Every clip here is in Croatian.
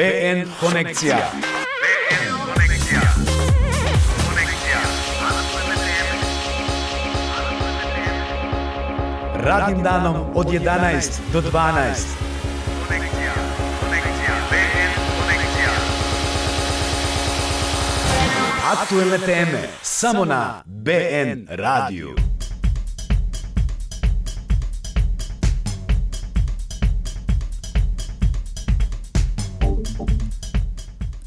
BN Konekcija. Radnim danom od 11 do 12. Aktuelne teme samo na BN Radiju.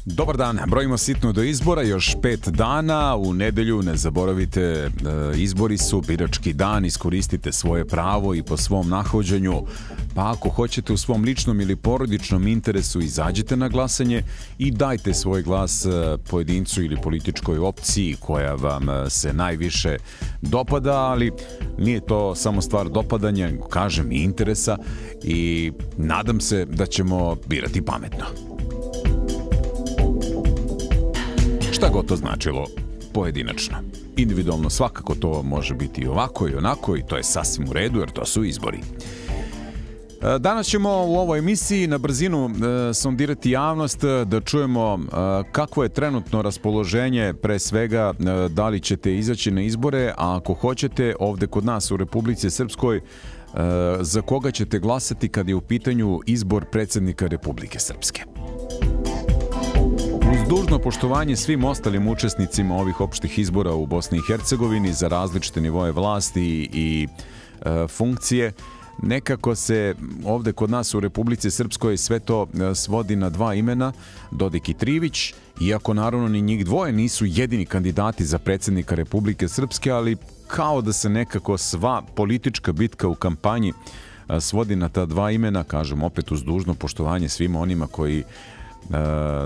Dobar dan, brojimo sitno do izbora, još 5 dana, u nedelju ne zaboravite, izbori su, birački dan, iskoristite svoje pravo i po svom nahođenju, pa ako hoćete u svom ličnom ili porodičnom interesu izađite na glasanje i dajte svoj glas pojedincu ili političkoj opciji koja vam se najviše dopada, ali nije to samo stvar dopadanja, kažem i interesa, i nadam se da ćemo birati pametno. Šta god to značilo pojedinačno. Individualno svakako to može biti i ovako i onako i to je sasvim u redu jer to su izbori. Danas ćemo u ovoj emisiji na brzinu sondirati javnost da čujemo kako je trenutno raspoloženje, pre svega da li ćete izaći na izbore, a ako hoćete ovde kod nas u Republici Srpskoj za koga ćete glasati kad je u pitanju izbor predsjednika Republike Srpske. Uz dužno poštovanje svim ostalim učesnicima ovih opštih izbora u Bosni i Hercegovini za različite nivoje vlasti i funkcije, nekako se ovde kod nas u Republici Srpskoj sve to svodi na 2 imena, Dodik i Trivić, iako naravno ni njih dvoje nisu jedini kandidati za predsjednika Republike Srpske, ali kao da se nekako sva politička bitka u kampanji svodi na ta 2 imena, kažem opet uz dužno poštovanje svima onima koji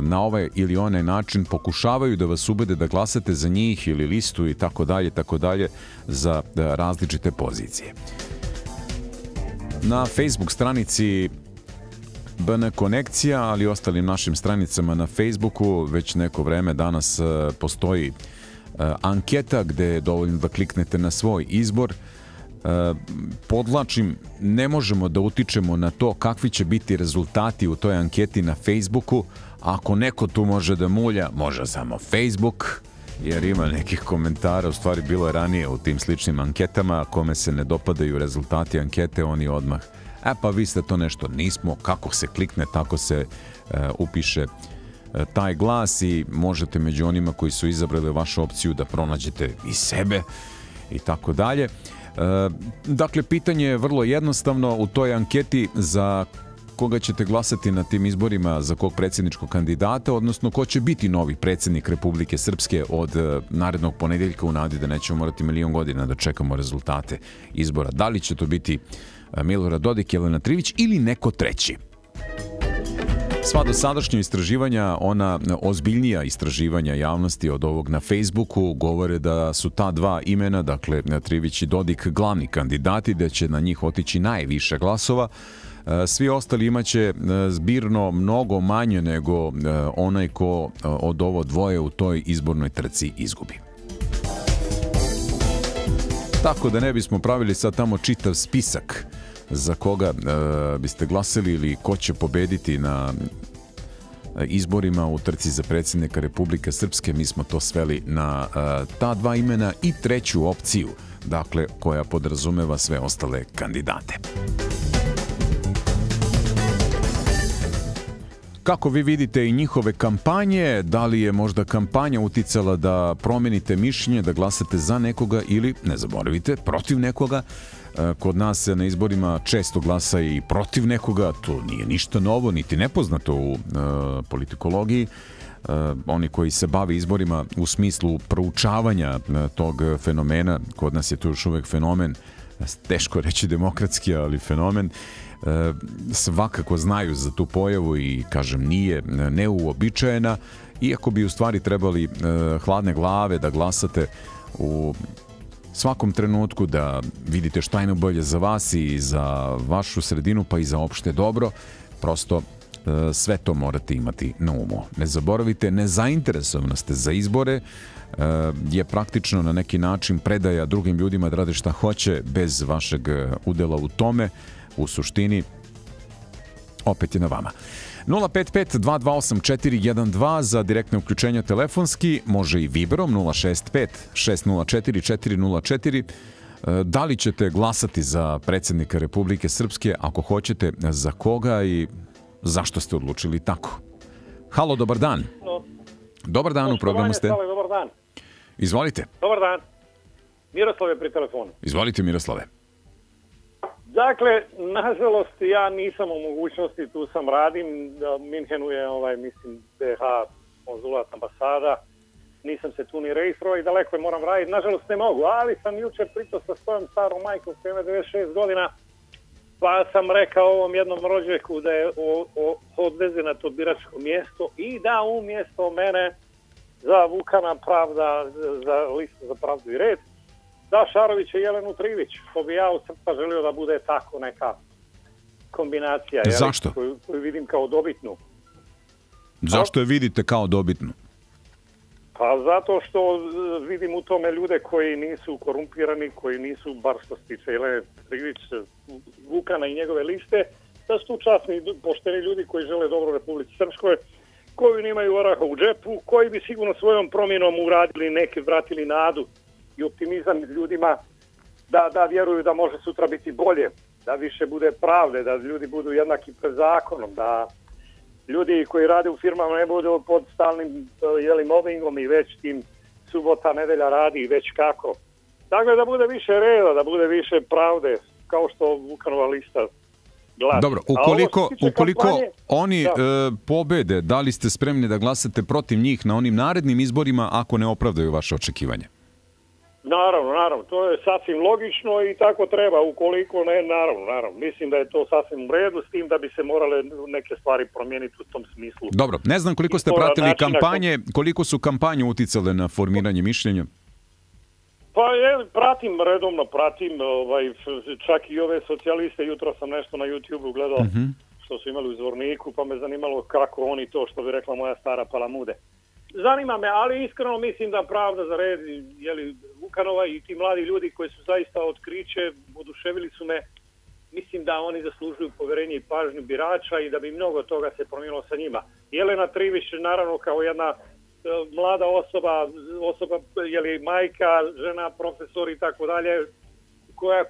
na ovaj ili onaj način pokušavaju da vas ubede da glasate za njih ili listu i tako dalje za različite pozicije. Na Facebook stranici BN Konekcija, ali i ostalim našim stranicama na Facebooku već neko vreme danas postoji anketa gde je dovoljno da kliknete na svoj izbor. Podlačim, ne možemo da utičemo na to kakvi će biti rezultati u toj anketi na Facebooku. Ako neko tu može da mulja, može samo Facebook, jer ima nekih komentara, u stvari bilo je ranije u tim sličnim anketama, kome se ne dopadaju rezultati ankete, oni odmah, pa vi ste to nešto, nismo, kako se klikne, tako se upiše taj glas i možete među onima koji su izabrali vašu opciju da pronađete i sebe i tako dalje. Dakle, pitanje je vrlo jednostavno u toj anketi za koga ćete glasati na tim izborima, za kog predsjedničkog kandidata, odnosno ko će biti novi predsjednik Republike Srpske od narednog ponedeljka u nadi da nećemo morati 1.000.000 godina da čekamo rezultate izbora. Da li će to biti Milorad Dodik, Jelena Trivić ili neko treći? Sva dosadašnja istraživanja, ona ozbiljnija istraživanja javnosti od ovog na Facebooku, govore da su ta 2 imena, dakle Trivić i Dodik, glavni kandidati, da će na njih otići najviše glasova. Svi ostali imaće zbirno mnogo manje nego onaj ko od ovo dvoje u toj izbornoj trci izgubi. Tako da ne bismo pravili sad tamo čitav spisak za koga biste glasili ili ko će pobediti na izborima u trci za predsjednika Republike Srpske, mi smo to sveli na ta 2 imena i treću opciju, dakle koja podrazumeva sve ostale kandidate. Kako vi vidite i njihove kampanje, da li je možda kampanja uticala da promenite mišljenje, da glasate za nekoga ili, ne zaboravite, protiv nekoga? Kod nas se na izborima često glasa i protiv nekoga, to nije ništa novo, niti nepoznato u politikologiji. Oni koji se bave izborima u smislu proučavanja tog fenomena, kod nas je to još uvek fenomen, teško reći demokratski, ali fenomen, svakako znaju za tu pojavu i, kažem, nije neuobičajena, iako bi u stvari trebali hladne glave da glasate u svakom trenutku, da vidite šta je najbolje za vas i za vašu sredinu, pa i za opšte dobro. Prosto sve to morate imati na umu. Ne zaboravite, nezainteresovanost za izbore je praktično na neki način predaja drugim ljudima da rade šta hoće bez vašeg udela u tome. U suštini, opet je na vama. 055-228-412 za direktne uključenje telefonski, može i Viberom 065-604-404. Da li ćete glasati za predsjednika Republike Srpske? Ako hoćete, za koga i zašto ste odlučili tako? Halo, dobar dan. Dobar dan, u programu ste. Dobar dan. Izvolite. Dobar dan. Miroslave pri telefonu. Izvolite, Miroslave. Dakle, nažalost, ja nisam u mogućnosti, tu sam radim, u Minhenu je, mislim, BH konzulat ambasada, nisam se tu ni registrovao i daleko je moram raditi, nažalost ne mogu, ali sam jučer pričao sa svojom starom majkom koja ima 96 godina, pa sam rekao ovom jednom rođaku da je odvezena to biračko mjesto i da umjesto mene za Vukana Pravda, za listu za Pravdu i red, da, Šarović i Jelenu Trivić. To bi ja u srca želio da bude tako neka kombinacija. Zašto? Koju vidim kao dobitnu. Zašto je vidite kao dobitnu? Pa zato što vidim u tome ljude koji nisu korumpirani, koji nisu, bar što se tiče Jelene Trivić, Vukana i njegove liste, da su tu časni, pošteni ljudi koji žele dobro Republici Srpskoj, koji nemaju oraha u džepu, koji bi sigurno svojom promjenom uradili neke, vratili nadu i optimizam ljudima da vjeruju da može sutra biti bolje, da više bude pravde, da ljudi budu jednaki pred zakonom, da ljudi koji rade u firmama ne budu pod stalnim mobbingom i već tim subota, nedelja radi i već kako. Dakle, da bude više reda, da bude više pravde, kao što Vukanova lista glasi. Dobro, ukoliko oni pobede, da li ste spremni da glasate protiv njih na onim narednim izborima ako ne opravdaju vaše očekivanje? Naravno, to je sasvim logično i tako treba, ukoliko ne, naravno. Mislim da je to sasvim u redu, s tim da bi se morale neke stvari promijeniti u tom smislu. Dobro, ne znam koliko ste pratili kampanje, koliko su kampanje uticale na formiranje mišljenja? Pa pratim, redovno pratim, čak i ove socijaliste, jutro sam nešto na YouTube-u gledao što su imali u Zvorniku, pa me zanimalo kako oni to, što bi rekla moja stara, palamude. Zanima me, ali iskreno mislim da Pravda za red, Vukanova i ti mladi ljudi koji su zaista otkriće, oduševili su me, mislim da oni zaslužuju poverenje i pažnju birača i da bi mnogo toga se promijenilo sa njima. Jelena Trivić, naravno, kao jedna mlada osoba, majka, žena, profesor i tako dalje,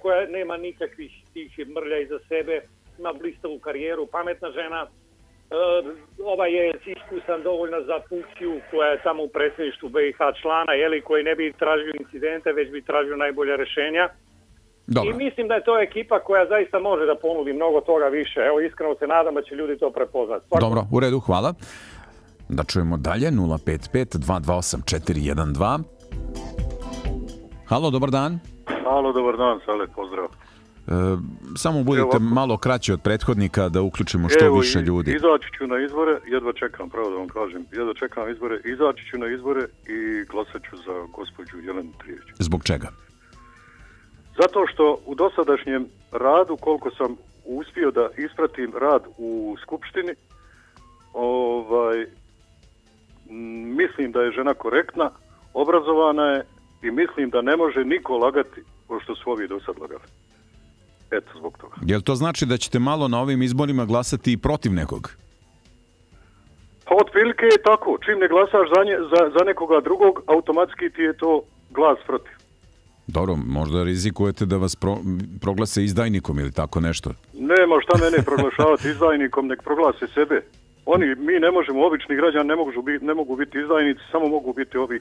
koja nema nikakvih tih mrlja iza sebe, ima blistavu karijeru, pametna žena. Ova je iskusan dovoljna za funkciju koja je samo u predsjedništvu BiH člana, koji ne bi tražio incidente, već bi tražio najbolje rješenja. I mislim da je to ekipa koja zaista može da ponudi mnogo toga više. Evo, iskreno se nadam da će ljudi to prepoznati. Dobro, u redu, hvala. Da čujemo dalje, 055-228-412. Halo, dobar dan. Halo, dobar dan, Sale, pozdrav. Samo budite malo kraći od prethodnika da uključimo što više ljudi. Izaći ću na izbore, jedva čekam, pravo da vam kažem, jedva čekam izbore, izaći ću na izbore i glasat ću za gospođu Jelenu Trivić. Zbog čega? Zato što u dosadašnjem radu, koliko sam uspio da ispratim rad u Skupštini, mislim da je žena korektna, obrazovana je i mislim da ne može niko lagati o što su ovi do sad lagali. Eto, zbog toga. Jel to znači da ćete malo na ovim izborima glasati i protiv nekog? Pa, otprilike je tako. Čim ne glasaš za nekoga drugog, automatski ti je to glas protiv. Dobro, možda rizikujete da vas proglase izdajnikom ili tako nešto? Nema šta mene proglašavati izdajnikom, nek proglase sebe. Mi ne možemo, obični građani ne mogu biti izdajnici, samo mogu biti ovi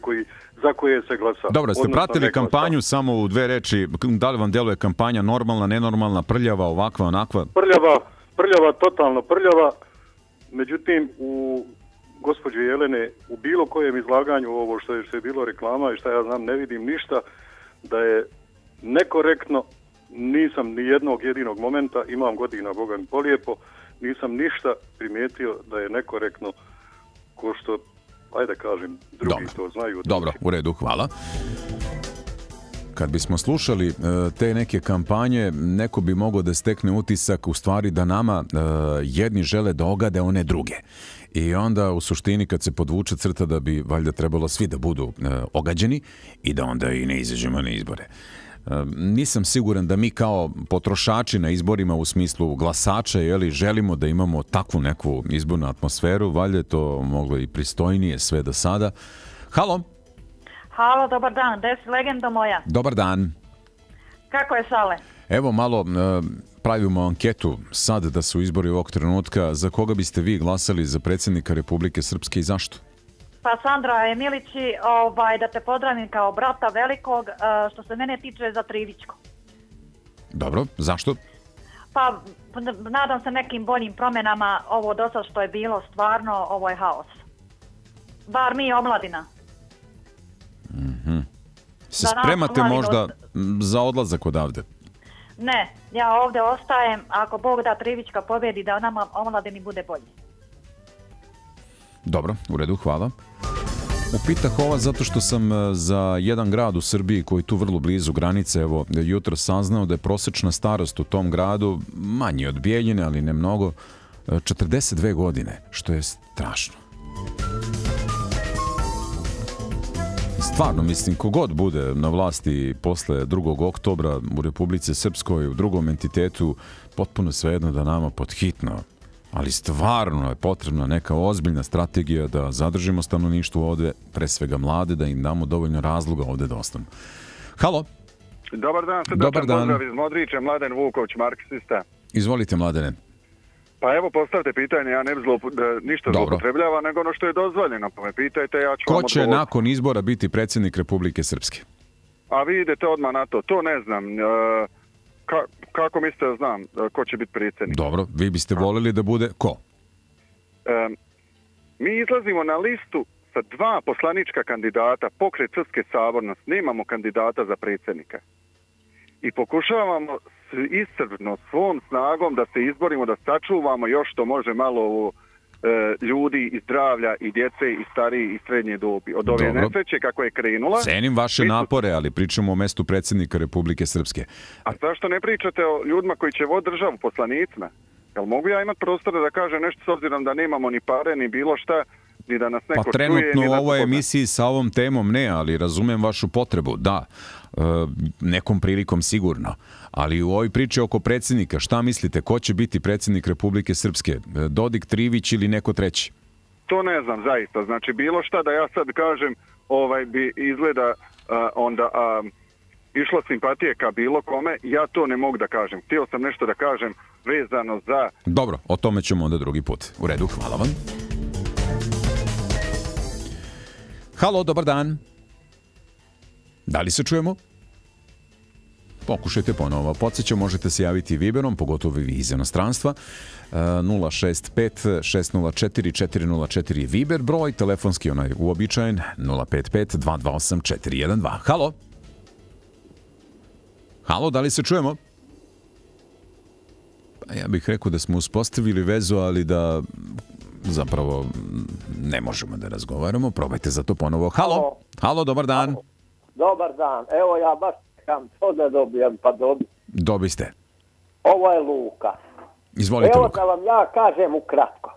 za koje se glasa. Dobro, ste pratili kampanju samo u dve reči, da li vam deluje kampanja normalna, nenormalna, prljava, ovakva, onakva? Prljava, totalno prljava, međutim u gospođe Jelene, u bilo kojem izlaganju, ovo što je bilo reklama i šta ja znam, ne vidim ništa da je nekorektno, nisam ni jednog jedinog momenta, imam godina, Boga mi polijepo, nisam ništa primijetio da je nekorektno, ko što, ajde kažem, drugi to znaju. Dobro, u redu, hvala. Kad bismo slušali te neke kampanje, neko bi mogao da stekne utisak u stvari da nama jedni žele da ogade one druge. I onda u suštini kad se podvuče crta da bi valjda trebalo svi da budu ogađeni i da onda i ne izađemo na izbore. Nisam siguran da mi kao potrošači na izborima u smislu glasača želimo da imamo takvu neku izbornu atmosferu, valjda je to moglo i pristojnije sve do sada. Halo? Halo, dobar dan, desi legenda moja. Dobar dan. Kako je, Sale? Evo malo pravimo anketu sad da su izbori ovog trenutka. Za koga biste vi glasali za predsjednika Republike Srpske i zašto? Pa Sandra Emilići, da te pozdravim kao brata velikog, što se mene tiče za Trivićko. Dobro, zašto? Pa nadam se nekim boljim promjenama, ovo do sad što je bilo, stvarno ovo je haos. Bar mi je omladina. Se spremate možda za odlazak odavde? Ne, ja ovdje ostajem, ako Bog da Trivićka pobjedi, da nama omladini bude bolji. Dobro, u redu, hvala. Upitah ova zato što sam za jedan grad u Srbiji koji je tu vrlo blizu granice, evo, jutro saznao da je prosječna starost u tom gradu, manje od Bijeljine, ali ne mnogo, 42 godine, što je strašno. Stvarno, mislim, kogod bude na vlasti posle 2. oktobra u Republici Srpskoj, u drugom entitetu, potpuno svejedno da nama podhitno, ali stvarno je potrebna neka ozbiljna strategija da zadržimo stanovništvo ovde, pre svega mlade, da im damo dovoljno razloga ovde da ostanu. Halo? Dobar dan, srdačan pozdrav iz Modrića, Mladen Vuković, marksista. Izvolite, Mladene. Pa evo, postavite pitanje, ja ne bi ništa zloupotrebljava, nego ono što je dozvoljeno. Pa me pitajte, ja ću vam odgovoriti. Ko će nakon izbora biti predsjednik Republike Srpske? A vi idete odmah na to, to ne znam. Kako mislite da znam ko će biti predsjednik? Dobro, vi biste voljeli da bude ko? Mi izlazimo na listu sa 2 poslanička kandidata, Pokret Srpske sabornosti, nemamo kandidata za predsjednika. I pokušavamo iscrpno svom snagom da se izborimo, da sačuvamo još što može malo ljudi i zdravlja i djece i stariji i srednje dobi. Od ove nesreće kako je krenula... Cenim vaše napore, ali pričamo o mestu predsjednika Republike Srpske. A zašto ne pričate o ljudima koji će voditi državu, poslanicima? Jel mogu ja imati prostora da kažem nešto s obzirom da nemamo ni pare, ni bilo šta, ni da nas neko čuje... Pa trenutno u ovoj emisiji sa ovom temom ne, ali razumijem vašu potrebu, da. Nekom prilikom sigurno. Ali u ovoj priči oko predsjednika, šta mislite, ko će biti predsjednik Republike Srpske? Dodik, Trivić ili neko treći? To ne znam, zaista. Znači, bilo šta da ja sad kažem, bi izgleda onda išlo simpatije ka bilo kome, ja to ne mogu da kažem. Htio sam nešto da kažem vezano za... Dobro, o tome ćemo onda drugi put. U redu, hvala vam. Halo, dobar dan. Da li se čujemo? Pokušajte ponovo. Podsjećam, možete se javiti viberom, pogotovo vi iz inostranstva. 065 604 404 viber broj, telefonski onaj uobičajen 055 228 412. Halo? Halo, da li se čujemo? Ja bih rekao da smo uspostavili vezu, ali da zapravo ne možemo da razgovaramo. Probajte zato ponovo. Halo? Halo, dobar dan. Dobar dan, evo ja baš kam to da dobijem, pa dobiti. Dobiste. Ovo je Luka. Izvolite, Luka. Evo da vam ja kažem ukratko.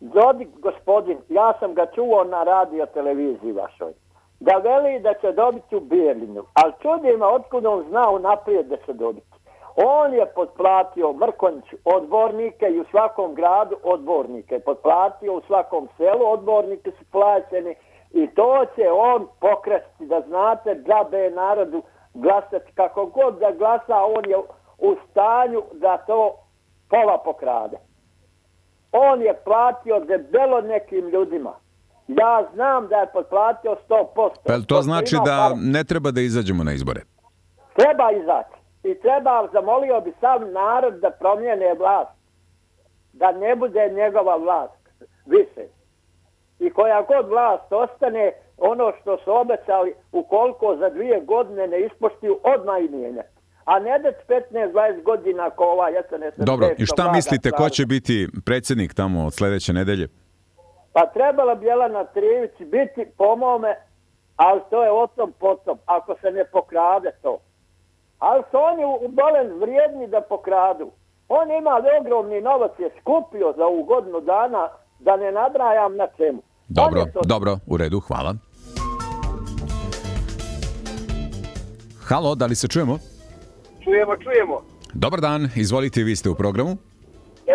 Dodik, gospodin, ja sam ga čuo na radio televiziji vašoj, da veli da će dobiti u Bijeljinu, ali čudima otkud on znao naprijed da će dobiti. On je potplatio Mrkonjiću odbornike i u svakom gradu odbornike, potplatio u svakom selu, odbornike su plaćeni, i to će on pokrasti, da znate, džabe narodu glasati. Kako god da glasa, on je u stanju da to pola pokrade. On je platio debelo nekim ljudima. Ja znam da je potplatio 100%. Pa to znači da ne treba da izađemo na izbore? Treba izaći. I treba, zamolio bi sam narod da promijene vlast. Da ne bude njegova vlast više. I koja god vlast ostane, ono što su obećali, ukoliko za 2 godine ne ispoštuju, odmah i mijenja. A ne da 15-20 godina ko ova SNS... Dobro, i šta mislite, ko će biti predsjednik tamo od sljedeće nedelje? Pa trebala bi Jelena Trivić biti, po mome, ali to je o tom potom, ako se ne pokrade to. Ali su oni u Bolen vrijedni da pokradu. On ima ogromni novac, je skupio za ovu godinu dana, da ne nabrajam na čemu. Dobro, u redu, hvala. Halo, da li se čujemo? Čujemo. Dobar dan, izvolite, vi ste u programu.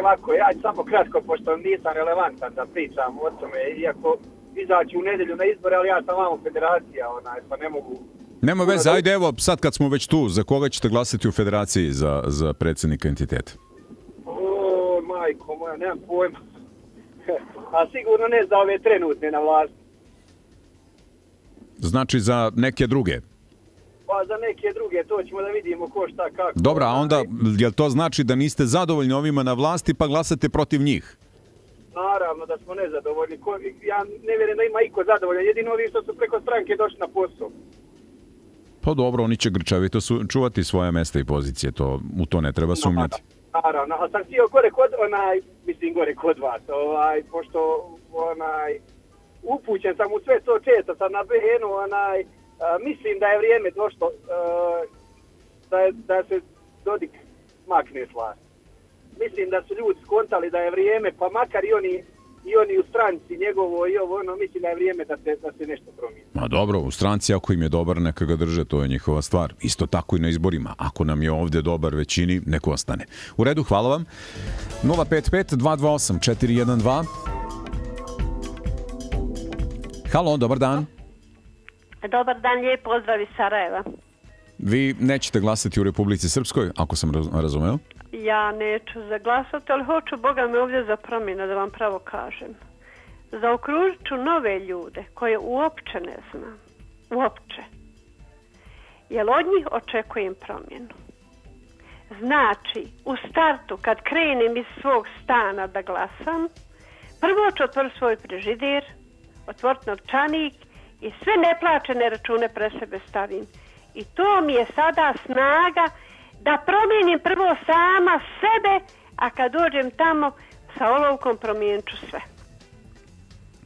Ovako, ja ću samo kratko, pošto nisam relevantan da pričam o tome, iako izaću u nedelju na izbore, ali ja sam vam federacija, pa ne mogu... Nema veze, ajde, evo, sad kad smo već tu, za koga ćete glasati u federaciji za predsjednika entiteta? O, majko moja, nemam pojma. A sigurno ne za ove trenutne na vlasti. Znači za neke druge? Pa za neke druge, to ćemo da vidimo ko šta kako. Dobra, a onda, jel to znači da niste zadovoljni ovima na vlasti pa glasate protiv njih? Naravno da smo nezadovoljni. Ja ne vjerujem da ima iko zadovoljan, jedino ovi što su preko stranke došli na posao. Pa dobro, oni će grčavito čuvati svoje mjesta i pozicije, u to ne treba sumnjati. Naravno, ali sam htio gore kod vas, pošto upućen sam u sve to često, sam na BN-u, mislim da je vrijeme došlo da se Dodik makne s vlasti. Mislim da su ljudi skontali da je vrijeme, pa makar i oni u stranci njegovo i ovo, mislim da je vrijeme da se nešto promijeni. Ma dobro, u stranci ako im je dobar, neka ga drže, to je njihova stvar. Isto tako i na izborima. Ako nam je ovdje dobar većini, neko ostane. U redu, hvala vam. 055-228-412. Halo, dobar dan. Dobar dan, lijep pozdrav iz Sarajeva. Vi nećete glasati u Republici Srpskoj, ako sam razumeo? Ja neću zaglasati, ali hoću, Boga me ovdje za promjena, da vam pravo kažem. Zaokružit ću nove ljude koje uopće ne znam. Uopće. Jer od njih očekujem promjenu. Znači, u startu, kad krenem iz svog stana da glasam, prvo ću otvoriti svoj frižider, otvoriti novčanik i sve neplaćene račune pre sebe stavim. I to mi je sada snaga da promijenim prvo sama sebe, a kad dođem tamo sa olovkom promijenit ću sve.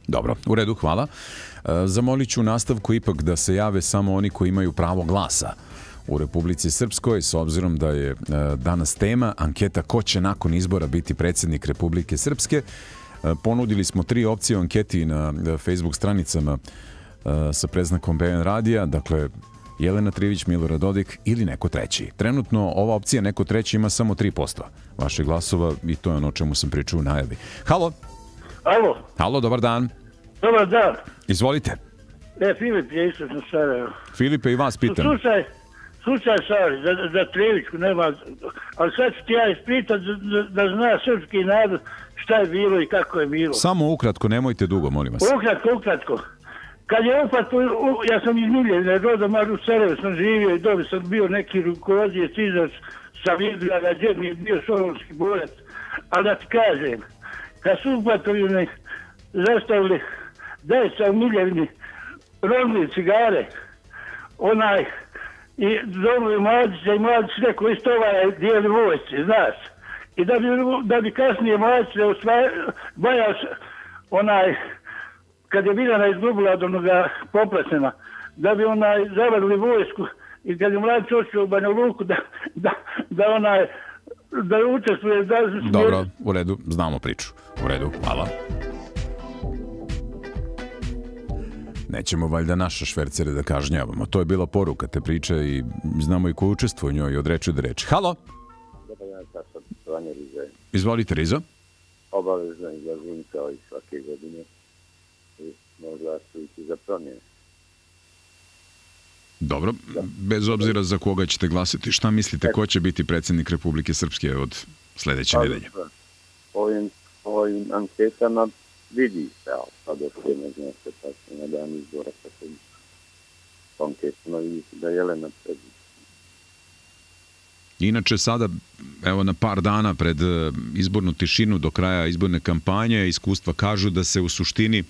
Dobro, u redu, hvala. Zamolit ću nastavku ipak da se jave samo oni koji imaju pravo glasa u Republici Srpskoj, s obzirom da je danas tema anketa ko će nakon izbora biti predsjednik Republike Srpske. Ponudili smo 3 opcije u anketi na Facebook stranicama sa preznakom BN Radija, dakle Jelena Trivić, Milorad Dodik ili neko treći. Trenutno ova opcija neko treći ima samo 3% vaših glasova i to je ono o čemu sam pričao u najavi. Halo? Halo? Halo, dobar dan. Dobar dan. Izvolite. E, Filip je isto sam Sarajevo. Filipe, i vas pitam. Slučaj Šarović, za Trivićku nema, ali sad ću ti ja ispitat da zna srpski narod šta je bilo i kako je bilo. Samo ukratko, nemojte dugo, molim vas. Ukratko. Kad je upad, ja sam iz Bijeljine, rodom, ali u Sarajevu sam živio i dobro sam bio neki rukovodijec izac sa Vidljana, gdje mi je bio solonski borac. Ali da ti kažem, kad su upatovi zastavili deca u Bijeljini, rodili cigare, i dobili mladice i mladice neko isto dijeli vojci, znaš. I da bi kasnije mladice bajaš kad je Biljana izgubila od onoga Poplasena, da bi zavarili vojsku i kad je mladić očio u Banjaluku da je učestvuje. Dobro, u redu, znamo priču. U redu, hvala. Nećemo valjda naše švercere da kažnjavamo. To je bila poruka te priče i znamo i ko učestvo u njoj od reči do reči. Halo? Izvolite, Rizo. Obavezno izlazim kao i svake godine. Možda su ići za promjene. Dobro, bez obzira za koga ćete glasiti, šta mislite, ko će biti predsjednik Republike Srpske od sljedeće nedelje? Ovim anketama vidi se, ali da se ne zna se tako na dan izbora, pa se anketama vidi se da Jelena predsjednik. Inače, sada, evo na par dana pred izbornu tišinu do kraja izborne kampanje, iskustva kažu da se u suštini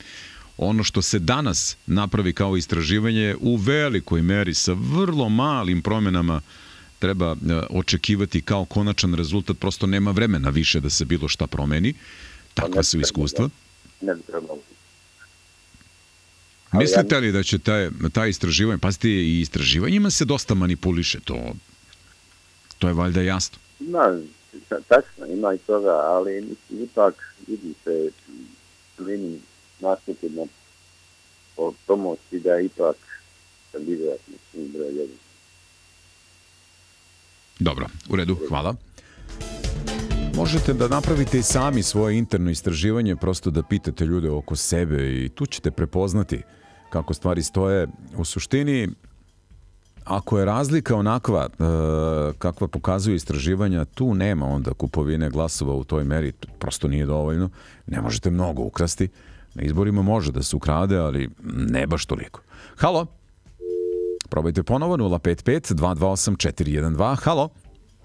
ono što se danas napravi kao istraživanje u velikoj meri sa vrlo malim promjenama treba očekivati kao konačan rezultat, prosto nema vremena više da se bilo šta promeni. Takva su iskustva. Ne bi trebalo. Mislite li da će taj istraživanje, pazite, i istraživanjima se dosta manipuliše, to je valjda jasno. Tačno, ima i toga, ali ipak vidi se klini nastupima o pomoći da ipak kandidat na svim broju. Dobro, u redu, hvala. Možete da napravite i sami svoje interno istraživanje, prosto da pitate ljude oko sebe i tu ćete prepoznati kako stvari stoje. U suštini, ako je razlika onakva kakva pokazuje istraživanja, tu nema onda kupovine glasova u toj meri, prosto nije dovoljno. Ne možete mnogo ukrasti. Na izborima može da se ukrade, ali ne baš toliko. Halo? Probajte ponovo, 055-228-412. Halo?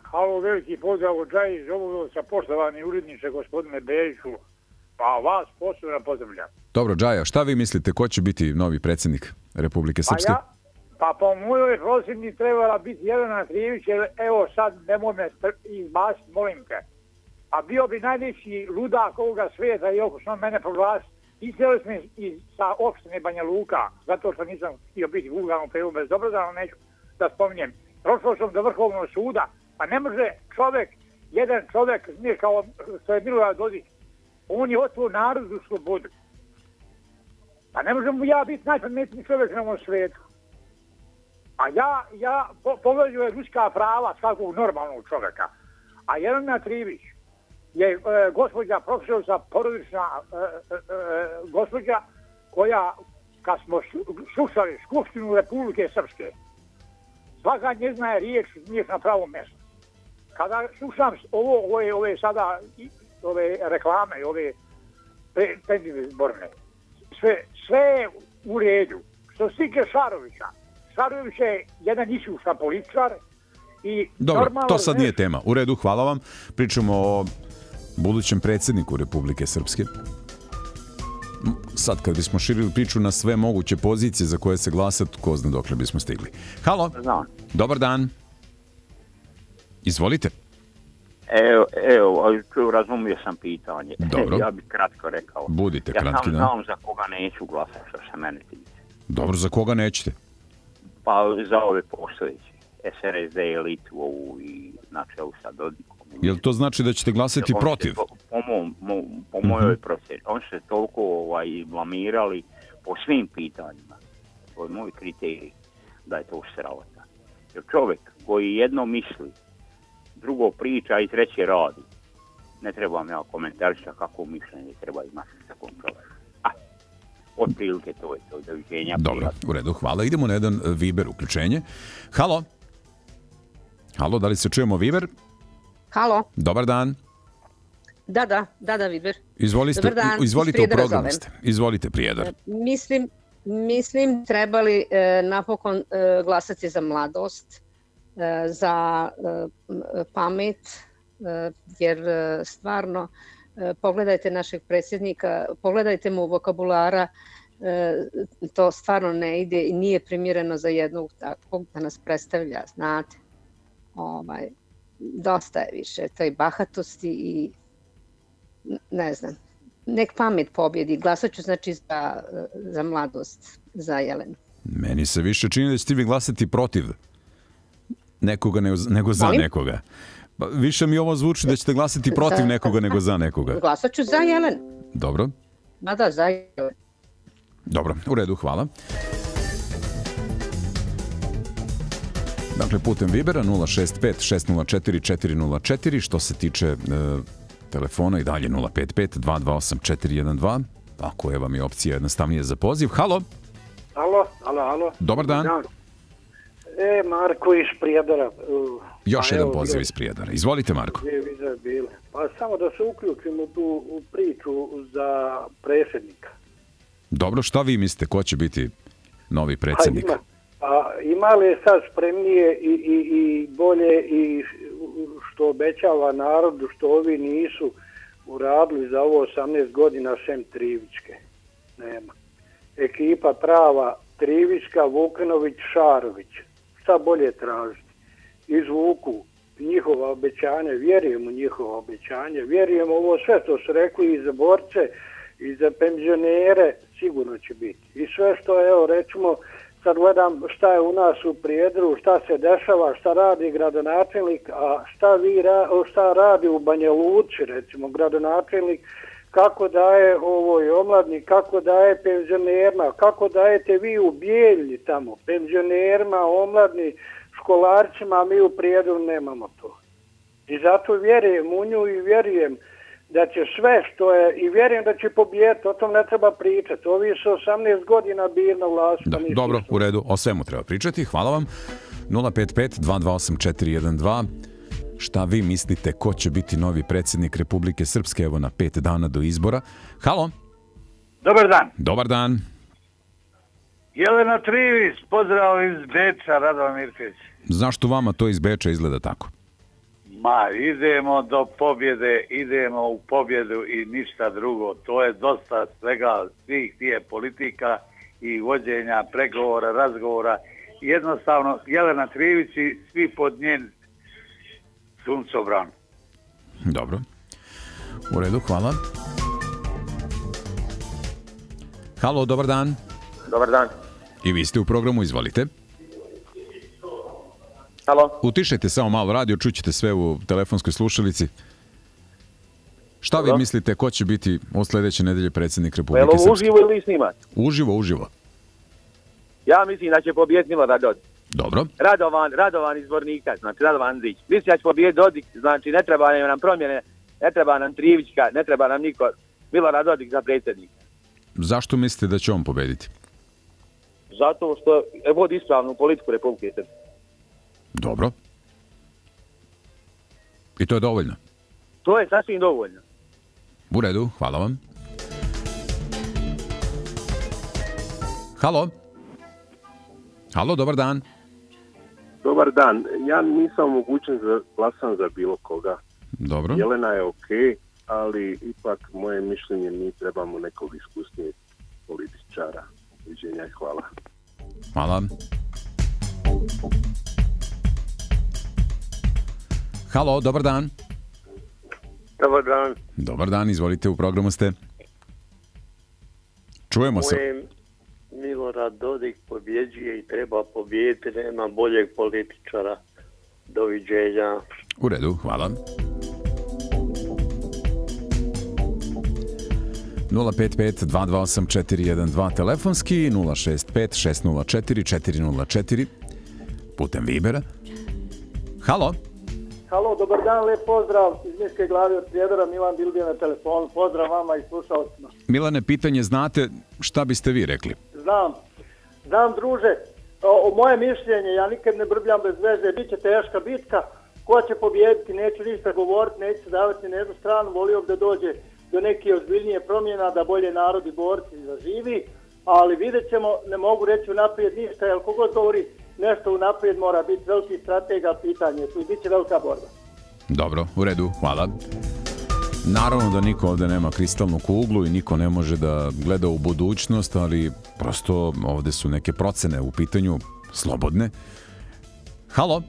Halo, veliki pozdrav od Džaji, zovem sa poštovani uredniče gospodine Bejiću, pa vas posebno pozdravljam. Dobro, Džaja, šta vi mislite, ko će biti novi predsjednik Republike Srpske? Pa po mojoj procjeni trebala biti Jelena Trivić, jer evo sad nemoj me izbaciti, molim te. A bio bi najveći ludak ovoga svijeta i oko što mene proglasiti. Iselio sam sa opštine Banjaluka, zato što nisam htio biti vulgaran u prijevodu bez dobrodana, neću da spominjem. Prošao sam do Vrhovnog suda, pa ne može čovjek, jedan čovjek, nije kao što je Milorad Dodik, on je otvorio narodu slobodu. Pa ne možemo ja biti najpametniji čovjek na ovom svijetu. A ja povređujem ljudska prava svakog normalnog čovjeka. A Jelena Trivić je gospođa profesorica, porodična gospođa koja, kad smo slušali Skupštinu Republike Srpske, svaka njezna je riječ nije na pravom mjestu. Kada slušam ove sada reklame, ove predizborne, sve je u redu. Što se tiče Šarovića, Šarović je jedan iskusan političar i... Dobro, to sad nije tema. U redu, hvala vam. Pričamo o budućem predsjedniku Republike Srpske. Sad kad bismo širili priču na sve moguće pozicije za koje se glasa, ko zna dokle bismo stigli. Halo, dobar dan. Izvolite. Evo, razumio sam pitanje. Dobro. Ja bih kratko rekao. Budite kratki. Ja znam za koga neću glasati, što se mene tiče. Dobro, za koga nećete? Pa za ove postojeće. SNSD elitu ovu i načelu sa Dodikom. Je li to znači da ćete glasati protiv? Po mojoj procjeni. Oni su se toliko blamirali po svim pitanjima, po mojoj kriteriji, da je to sramota. Jer čovjek koji jedno misli, drugo priča i treće radi. Ne trebam ja komentarišta kako mišljenje treba imati sa kom čovjeku. Od prilike to je to. Doviđenja. Dobro, u redu, hvala. Idemo na jedan Viber uključenje. Halo? Halo, da li se čujemo Viber? Halo. Dobar dan. Da, Viber. Izvolite u programu ste. Izvolite, Prijedar. Mislim trebali napokon glasati za mladost, za pamet, jer stvarno pogledajte našeg predsjednika, pogledajte mu vokabulara, to stvarno ne ide i nije primjereno za jednog takvog da nas predstavlja, znate. Dosta je više toj bahatosti i ne znam, nek pamet pobjedi. Glasat ću znači za mladost, za Jelenu. Meni se više čini da ćete vi glasati protiv nekoga nego za nekoga. Više mi ovo zvuči da ćete glasati protiv nekoga nego za nekoga. Glasat ću za Jelenu. Dobro. Ma da, za Jelenu. Dobro, u redu, hvala. Dakle, putem Vibera 065-604-404, što se tiče telefona i dalje 055-228-412, ako je vam je opcija jednostavnije za poziv. Halo? Halo. Dobar dan. Marko iz Prijedora. Još jedan poziv iz Prijedora. Izvolite, Marko. Pa samo da se uključimo tu u priču za predsjednika. Dobro, šta vi mislite, ko će biti novi predsjednik? Ima li sad spremnije i bolje i što obećava narodu, što ovi nisu uradili za ovo 18 godina sem Trivićke? Nema. Ekipa prava Trivićka, Vukanović, Šarović. Šta bolje tražiti? Izvuku njihova obećanja, vjerujem u njihova obećanja, vjerujem ovo sve što su rekli i za borce i za penzionere, sigurno će biti. I sve što, evo, recimo, sad gledam šta je u nas u Prijedru, šta se dešava, šta radi gradonačelnik, a šta radi u Banja Luci, recimo, gradonačelnik, kako daje ovoj omladni, kako daje penzionerima, kako dajete vi u Bijeljini tamo, penzionerima, omladni, školarcima, a mi u Prijedoru nemamo to. I zato vjerujem u nju i vjerujem da će sve što je, i vjerujem da će pobijeti, o tom ne treba pričati. Ovi su 18 godina bili na vlasti. Dobro, u redu, o svemu treba pričati, hvala vam. 055-228-412. Šta vi mislite, ko će biti novi predsjednik Republike Srpske, evo na 5 dana do izbora? Halo? Dobar dan. Dobar dan. Jelena Trivić, pozdrav iz Beča, Radovan Mirković. Zašto vama to iz Beča izgleda tako? Ma, idemo do pobjede, idemo u pobjedu i ništa drugo. To je dosta svega svih tije politika i vođenja, pregovora, razgovora. Jednostavno, Jelena Trivić i svi pod njen suncobran. Dobro. U redu, hvala. Halo, dobar dan. Dobar dan. I vi ste u programu, izvolite. Halo. Utišajte samo malo radio, čućete sve u telefonskoj slušalici. Šta vi mislite, ko će biti od sljedeće nedelje predsjednik Republike Srpske? Jel' ovo uživo ili snimak? Uživo, uživo. Ja mislim da će pobijeti Milorad Dodik. Dobro. Radovan izbornika, znači Radovan Zić. Mislim da će pobijeti Dodik, znači ne treba nam promjene, ne treba nam Trivićka, ne treba nam niko. Milorad Dodik za predsjednika. Zašto mislite da će on pobediti? Zato što vodi ispravnu politiku Republike Srpske. Dobro. I to je dovoljno? To je sasvim dovoljno. U redu, hvala vam. Halo? Halo, dobar dan. Dobar dan. Ja nisam mogućen da glasam za bilo koga. Dobro. Jelena je okej, ali ipak moje mišljenje, mi trebamo nekog iskusnijeg političara. Uviđenja i hvala. Hvala. Halo, dobar dan. Dobar dan. Dobar dan, izvolite, u programu ste. Čujemo se. Milorad Dodik pobjeđuje i treba pobjediti, nema boljeg političara. Doviđenja. U redu, hvala. 055-228-412 telefonski, 065-604-404 putem Vibera. Halo? Halo, dobar dan, lijep pozdrav iz Niške glave od Prijedora, Milan Bilbija na telefonu, pozdrav vama i slušalcima. Milane, pitanje, znate šta biste vi rekli? Znam, druže, moje mišljenje, ja nikad ne brbljam bez veze, bit će teška bitka, ko će pobjediti, neću ništa govoriti, neću se davati na jednu stranu, volio bi da dođe do neke ozbiljnije promjena, da bolje narod i borci zaživi, ali vidjet ćemo, ne mogu reći unaprijed ništa, jer kogod govori nešto unaprijed, mora biti veliki stratega, pitanje tu i bit će velika borba. Dobro, u redu, hvala. Naravno da niko ovdje nema kristalnu kuglu i niko ne može da gleda u budućnost, ali prosto ovdje su neke procene u pitanju slobodne. Halo?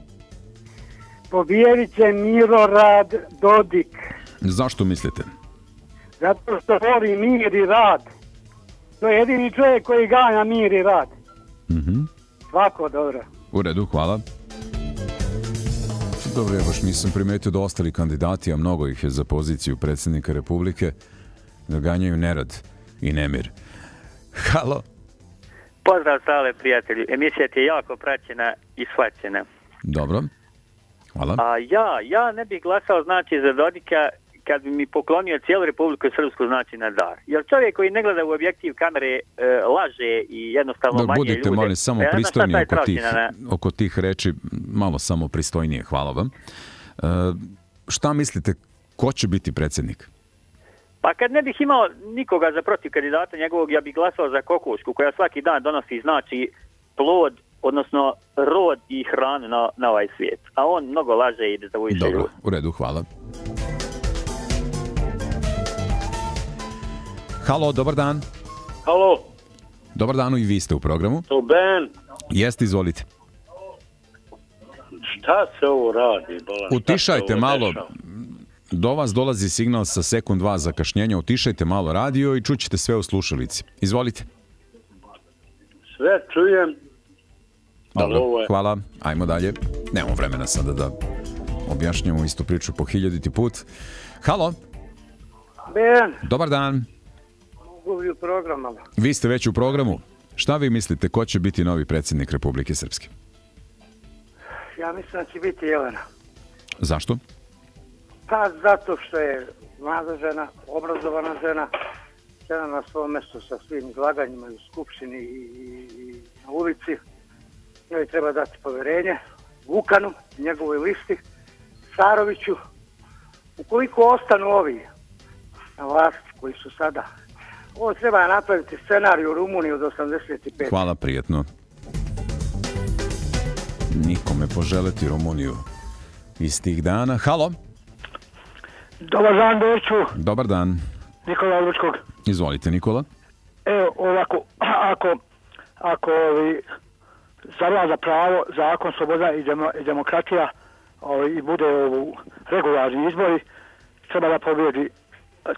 Pobjedit će Milorad Dodik. Zašto mislite? Zato što voli mir i rad. To je jedini čovjek koji ganja mir i rad. Svako dobro. U redu, hvala. Dobro, ja baš nisam primetio da ostali kandidati, a mnogo ih je za poziciju predsjednika Republike, da ganjaju nerad i nemir. Halo? Pozdrav stale, prijatelji. Emisija ti je jako praćena i shvaćena. Dobro, hvala. A ja ne bih glasao, znači, za Dodika kad bi mi poklonio cijelu Republiku Srpsku, znači, na dar. Jer čovjek koji ne gleda u objektiv kamere laže i jednostavno manje ljude. Budite, molim, samo pristojni oko tih reči. Malo samo pristojnije, hvala vam. Šta mislite, ko će biti predsjednik? Pa kad ne bih imao nikoga za protiv kandidata njegovog, ja bih glasao za kokošku, koja svaki dan donosi, znači, plod, odnosno rod i hranu na ovaj svijet. A on mnogo laže i dezavuiše ljude. Dobro, u redu, hvala. Halo, dobar dan. Halo. Dobar dan, i vi ste u programu. To Ben. Jeste, izvolite. Šta se ovo radi? Utišajte malo. Do vas dolazi signal sa sekund dva zakašnjenja. Utišajte malo radio i čućete sve u slušalici. Izvolite. Sve čujem. Dobro, hvala. Ajmo dalje. Nemamo vremena sada da objašnjamo istu priču po 1000 put. Halo. Ben. Dobar dan. Vi ste već u programu. Šta vi mislite, ko će biti novi predsjednik Republike Srpske? ja mislim da će biti Jelena. Zašto? Pa zato što je mlada žena, obrazovana žena, žena na svom mjestu sa svim izlaganjima u skupštini i na ulici. Njoj treba dati povjerenje Vukanu, njegovoj listi, Šaroviću. Ukoliko ostanu ovi na vlasti koji su sada, ovo treba napraviti scenariju u Rumuniji od 85. Hvala, prijetno. Nikome poželiti Rumuniju iz tih dana. Halo? Dobar dan, Borču. Dobar dan. Nikola Odlučkog. Izvolite, Nikola. Evo, ovako, ako zavlada pravo, zakon, sloboda i demokratija i bude regularni izbori, treba da pobjedi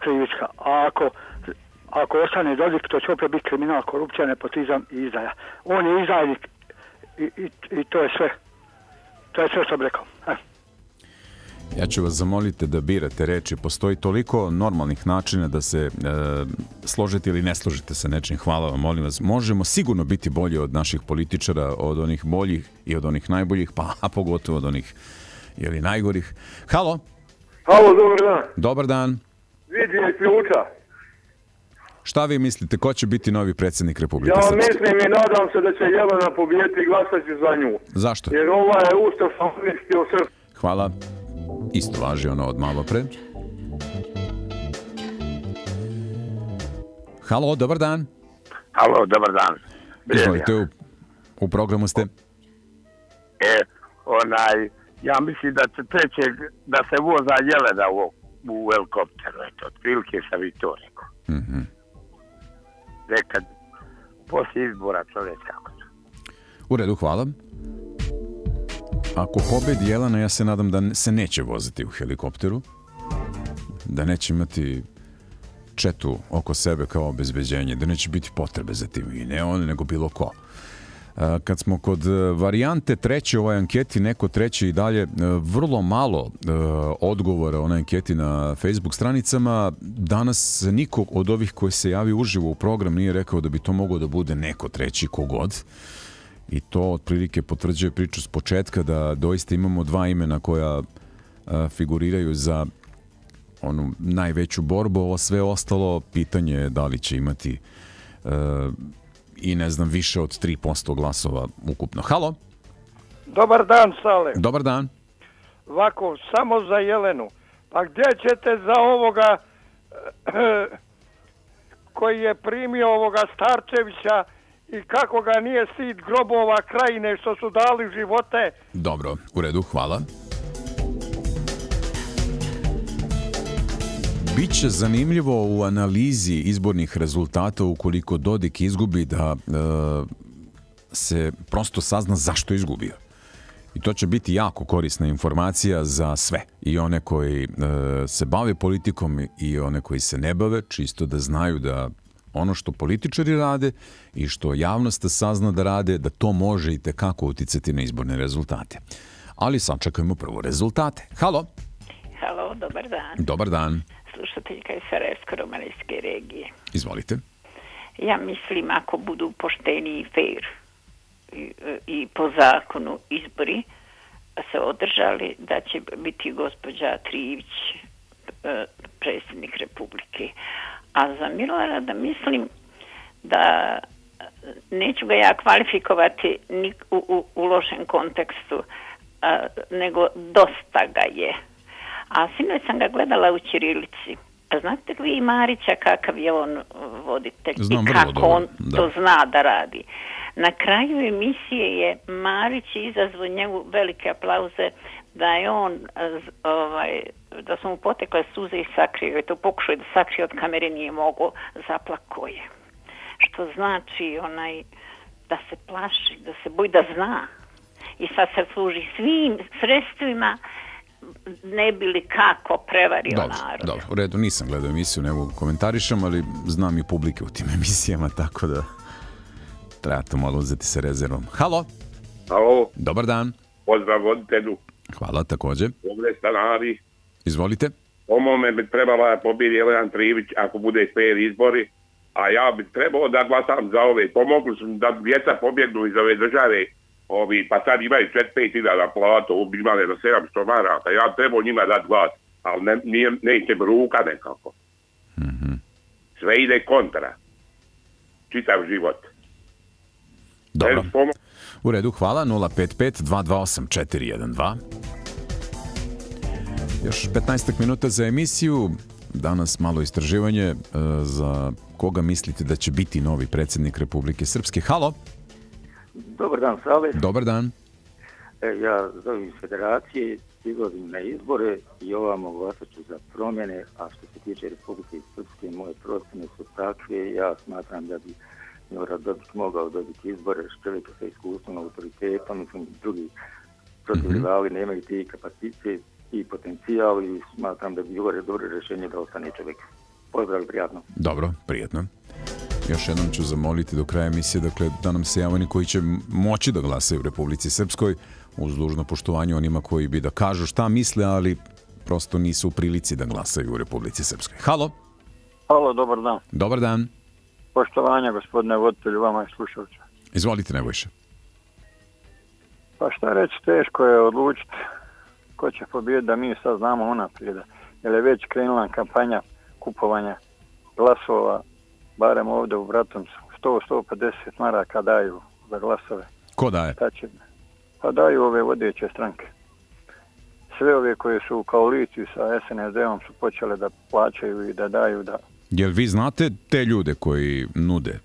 Trivićka. A ako ostane Dodik, to će opet biti kriminal, korupcija, nepotizam i izdaja. On je izdajnik i to je sve. To je sve što bih rekao. Ja ću vas zamoliti da birate reči. Postoji toliko normalnih načina da se složite ili ne složite sa nečim. Hvala vam, molim vas. Možemo sigurno biti bolji od naših političara, od onih boljih i od onih najboljih, pa pogotovo od onih ili najgorih. Halo? Halo, dobar dan. Dobar dan. Vidim ključa. Šta vi mislite, ko će biti novi predsjednik Republike Srpske? Ja mislim i nadam se da će Jelena pobijeti i glasaću za nju. Zašto? Jer ova je ustav samovinski u Srpskoj. Hvala. Isto važi ono od malo pre. Halo, dobar dan. Halo, dobar dan. Izvolite, u programu ste. Ja mislim da će trećeg, da se voza Jelena u helikopteru. Otprilike sam i to rekao. Nekad poslije izbora čovjek kako to. U redu, hvala. Ako pobedi Jelena, ja se nadam da se neće voziti u helikopteru, da neće imati četu oko sebe kao obezbeđenje, da neće biti potrebe za tim i ne on, nego bilo ko. Kad smo kod varijante treće u ovoj anketi, neko treće i dalje, vrlo malo odgovora o anketi na Facebook stranicama. Danas nikog od ovih koji se javi uživo u program nije rekao da bi to moglo da bude neko treći kogod. I to otprilike potvrđuje priču s početka da doista imamo dva imena koja figuriraju za onu najveću borbu. Ovo sve ostalo pitanje je da li će imati i ne znam više od 3% glasova ukupno. Halo? Dobar dan, Sale. Dobar dan. Ovako, samo za Jelenu. Pa gdje ćete za ovoga koji je primio ovoga Starčevića i kako ga nije stid grobova krajine što su dali živote? Dobro, u redu, hvala. Biće zanimljivo u analizi izbornih rezultata ukoliko Dodik izgubi da se prosto sazna zašto je izgubio. I to će biti jako korisna informacija za sve. I one koji se bave politikom i one koji se ne bave, čisto da znaju da ono što političari rade i što javnost sazna da rade, da to može i tekako uticati na izborne rezultate. Ali sad čekajmo prvo rezultate. Halo? Halo, dobar dan. Dobar dan. Slušateljka iz Sarajevsko-Romanijske regije. Izvolite. Ja mislim ako budu pošteni i fair i po zakonu izbori se održali da će biti gospođa Trivić predsjednik Republike. A za Milorada mislim da neću ga ja kvalifikovati u lošem kontekstu, nego dosta ga je. A sinoć sam ga gledala u Ćirilici. Znate li vi Marića kakav je on voditelj i kako on to zna da radi? Na kraju emisije je Marić izazvao njemu velike aplauze da je on, da su mu potekle suze i sakrio je to, pokušao je da sakrio od kamere, nije mogo, zaplako je. Što znači da se plaši, da se boji, da zna. I sad se služi svim sredstvima ne bili kako prevario narod. Dobro, u redu, nisam gledao emisiju, nego komentarišam, ali znam i publike u tim emisijama, tako da treba to malo uzeti sa rezervom. Halo? Halo. Dobar dan. Pozdrav voditelju. Hvala također. Dobre stanari. Izvolite. Po mome bi trebala pobiti Jelena Trivić ako bude fair izbori, a ja bi trebao da glasam za ove. Pomogli su da djeca pobjegnu iz ove države. pa sad imaju 4-5 hiljada plata, imali na 700 maraka, ja trebao njima dati glas, ali neće mi ruka nekako. Sve ide kontra. Čitav život. Dobro. U redu, hvala. 055-228-412. Još 15 minuta za emisiju. Danas malo istraživanje za koga mislite da će biti novi predsjednik Republike Srpske. Halo! Dobar dan, Sale. Dobar dan. Ja zovem iz federacije, izlazim na izbore i ovamo glasat ću za promjene, a što se tiče Republike Srpske, moje procjene su takve, ja smatram da bi Milorad Dodik mogao dobiti izbore, čovjeka sa iskustvom, autoritetom, mislim, drugi protiv rivali nemaju ti kapacitet i potencijal i smatram da bi bilo dobro rješenje da ostane čovjek. Pozdrav i prijatno. Dobro, prijatno. Još jednom ću zamoliti do kraja emisije, dakle, da nam se jave oni koji će moći da glasaju u Republici Srpskoj, uz dužno poštovanje onima koji bi da kažu šta misle, ali prosto nisu u prilici da glasaju u Republici Srpskoj. Halo! Halo, dobar dan. Dobar dan. Poštovanja, gospodine voditelju, vama i slušalca. Izvolite, Nebojša. Pa šta reći, teško je odlučiti ko će pobijeti, da mi sad znamo unaprijed, jer je već krenula kampanja kupovanja glasova, barem ovdje u Bratuncu, 100-150 maraka daju za glasove. Ko daje? Pa daju ove vodeće stranke. Sve ove koje su u koaliciji sa SNSD-om su počele da plaćaju i da daju. Jel vi znate te ljude koji nude?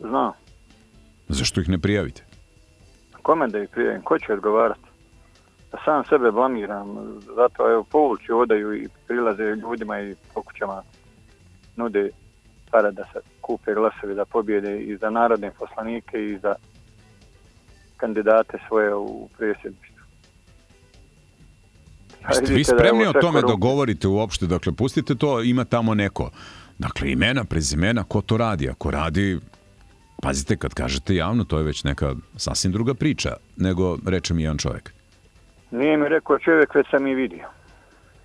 Znam. Zašto ih ne prijavite? Kome da ih prijavim? Ko će odgovarati? Sam sebe blamiram. Zato evo povući odaju i prilaze ljudima i pokućama nude para da se kupe glasovi, da pobjede i za narodne poslanike i za kandidate svoje u predsjedništvu. Jeste vi spremni o tome da govorite uopšte? Dakle, pustite to, ima tamo neko. Dakle, imena, prezimena, ko to radi? Ako radi, pazite, kad kažete javno, to je već neka sasvim druga priča nego reče mi jedan čovjek. Nije mi rekao čovjek, već sam i vidio.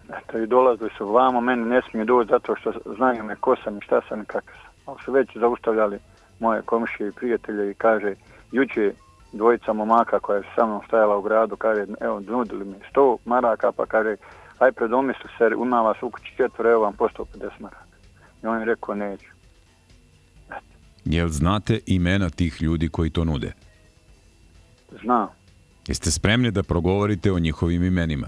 Eto, i dolazili su vamo, meni ne smiju doći zato što znaju me ko sam i šta sam i kakav sam. Ali su već zaustavljali moje komšije i prijatelje i kaže, juče dvojica momaka koja je sa mnom stajala u gradu, kaže, evo, nudili mi 100 maraka, pa kaže, aj predomisli se, ima vas u kući 4, evo vam po 150 maraka. I on je rekao, neću. Jel znate imena tih ljudi koji to nude? Znam. Jeste spremni da progovorite o njihovim imenima?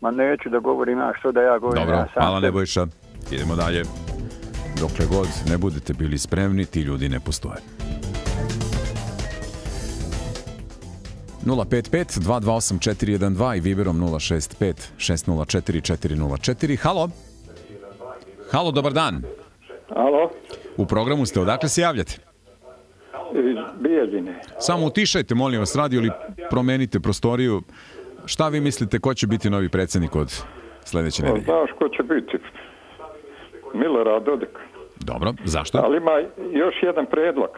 Ma neću da govorim, a što da ja govorim? Dobro, hvala Nebojša. Idemo dalje. Dokle god ne budete bili spremni, ti ljudi ne postoje. 055-228-412 i Viberom 065-604-404. Halo? Halo, dobar dan. Halo? U programu ste, odakle se javljate? Iz Bijeljine. Samo utišajte, molim vas, radio ili promenite prostoriju. Šta vi mislite, ko će biti novi predsjednik od sljedeće nedelje? Znaš ko će biti? Milorad Dodik. Dobro, zašto? Ali ima još jedan predlog.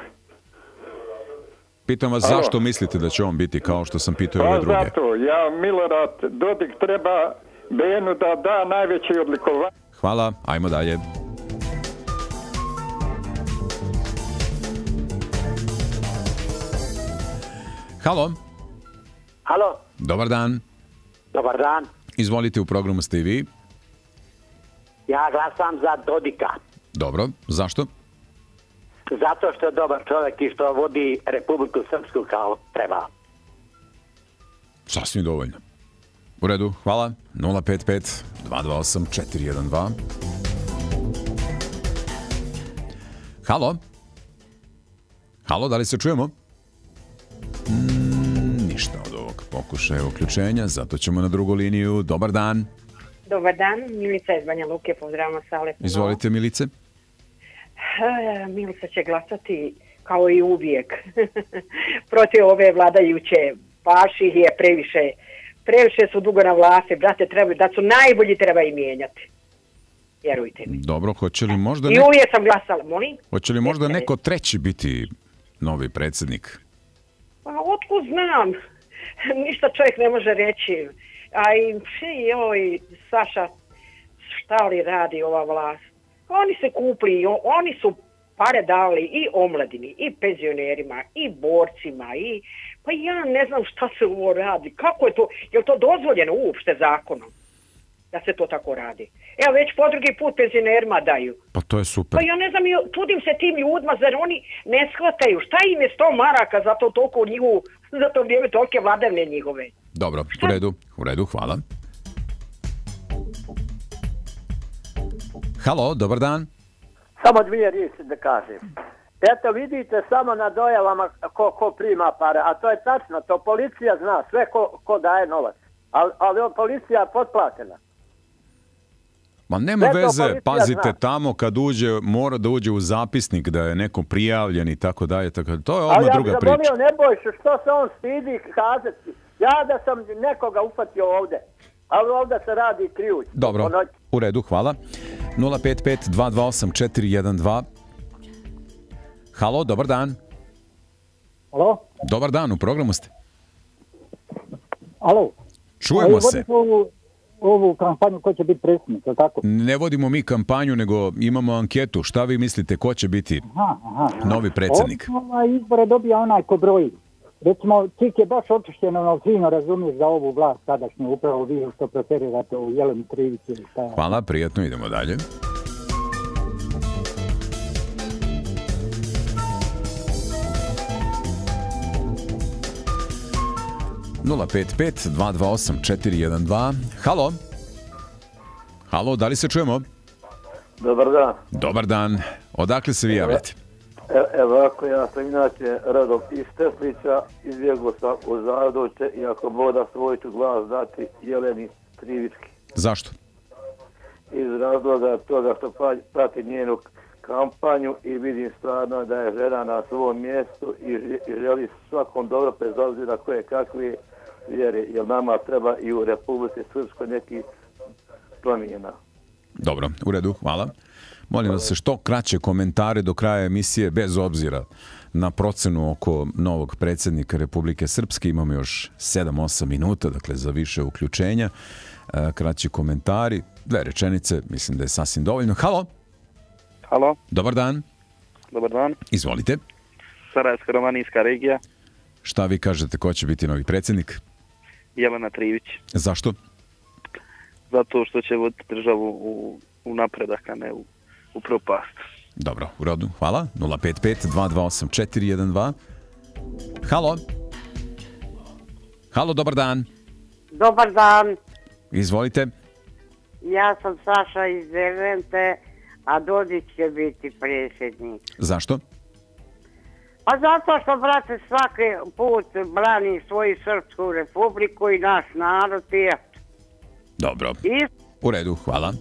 Pitam vas zašto mislite da će on biti, kao što sam pitao i ove druge? Pa zato, ja Milorad Dodik treba BN-u da da najveće odlikovanje. Hvala, ajmo dalje. Halo? Halo? Dobar dan. Dobar dan. Izvolite, u programu ste i vi. Ja glasam za Dodika. Dobro, zašto? Zato što je dobar čovjek i što vodi Republiku Srpsku kao treba. Sasvim dovoljno. U redu, hvala. 055-228-412. Halo? Halo, da li se čujemo? Ništa od ovog pokušaja uključenja, zato ćemo na drugu liniju. Dobar dan. Dobar dan, Milica iz Banjaluke, pozdravamo Sale. Izvolite, Milice. Milica će glasati kao i uvijek protiv ove vladajuće, baš ih je previše. Previše su dugo na vlasti, brate, da su najbolji, treba i mijenjati. Vjerujte mi. Dobro, hoće li možda... I uvijek sam glasala, molim. Hoće li možda neko treći biti novi predsjednik? Pa, otkud znam. Ništa čovjek ne može reći. A i joj, Saša, šta li radi ova vlast? Oni se kupli, oni su pare dali i omladini, i penzionerima, i borcima, i... Pa ja ne znam šta se ovo radi. Kako je to? Je li to dozvoljeno uopšte zakonom? Da se to tako radi. Evo, već po drugi put penzionerima daju. Pa to je super. Pa ja ne znam, čudim se tim ljudima, zar oni ne shvataju šta im je 100 maraka za to toliko njihovu, za to vrijeme tolike vladavne njihove. Dobro, u redu, hvala. Halo, dobar dan. Samo dvije riječi da kažem. Eto, vidite samo na dojavama ko prima pare, a to je tačno, to policija zna, sve ko daje novac. Ali policija je potplatena. Ma nema veze, pazite, tamo kad uđe, mora da uđe u zapisnik da je neko prijavljen i tako dalje, to je odmah druga priča. Ali ja bih zamolio Nebojšu, što se on stidi kazati. Ja da sam nekoga upatio ovdje, ali ovdje se radi krijuć. Dobro, u redu, hvala. 055-228-412. Halo, dobar dan. Halo? Dobar dan, u programu ste. Halo? Čujemo se. Ovu kampanju ko će biti predsjednik, je li tako? Ne vodimo mi kampanju, nego imamo anketu. Šta vi mislite, ko će biti novi predsjednik? Ovaj izbore dobija onaj ko broji. Recimo, Cik je baš očišćeno novcino, razumiješ, za ovu vlast sadašnju. Upravo vi što preferirate u Jeleni Trivić. Hvala, prijatno, idemo dalje. Halo. Halo, da li se čujemo? Dobar dan. Dobar dan. Odakle se vi javljate? Evako, ja sam inače rodom iz Teslića, izbjegao sam u Zadoviće i ako boda svoj ću glas dati Jeleni Trivićki. Zašto? Iz razloga toga što prati njenu kampanju i vidim stvarno da je žena na svom mjestu i želi svakom dobro bez obzira koje kakve vjeri, jer nama treba i u Republike Srpskoj neki promjena. Dobro, u redu, hvala. Molim vas, što kraće komentare do kraja emisije, bez obzira na procenu oko novog predsjednika Republike Srpske. Imamo još 7-8 minuta, dakle, za više uključenja. Kraći komentari, 2 rečenice, mislim da je sasvim dovoljno. Halo! Halo? Dobar dan. Dobar dan. Izvolite. Sarajevsko-romanijska regija. Šta vi kažete, ko će biti novi predsjednik? Jelena Trivić. Zašto? Zato što će voditi državu u napredak, a ne u propast. Dobro, u redu, hvala. 055-228-412. Halo? Halo, dobar dan. Dobar dan. Izvolite. Ja sam Saša iz Dervente, a Dodik će biti predsjednik. Zašto? Pa zato što, brate, svaki put brani svoju Srpsku republiku i naš narod i eto. Dobro. U redu, hvala.